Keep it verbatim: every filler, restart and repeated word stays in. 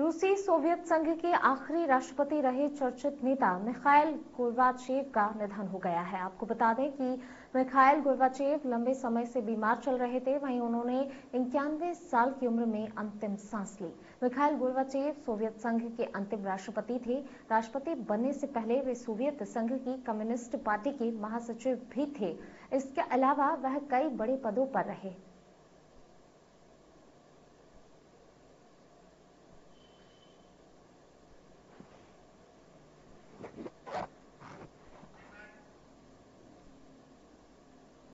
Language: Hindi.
रूसी सोवियत संघ के आखिरी राष्ट्रपति रहे चर्चित नेता मिखाइल गोर्बाचेव का निधन हो गया है। आपको बता दें कि मिखाइल गोर्बाचेव लंबे समय से बीमार चल रहे थे। वहीं उन्होंने इक्यानवे साल की उम्र में अंतिम सांस ली। मिखाइल गोर्बाचेव सोवियत संघ के अंतिम राष्ट्रपति थे। राष्ट्रपति बनने से पहले वे सोवियत संघ की कम्युनिस्ट पार्टी के महासचिव भी थे। इसके अलावा वह कई बड़े पदों पर रहे।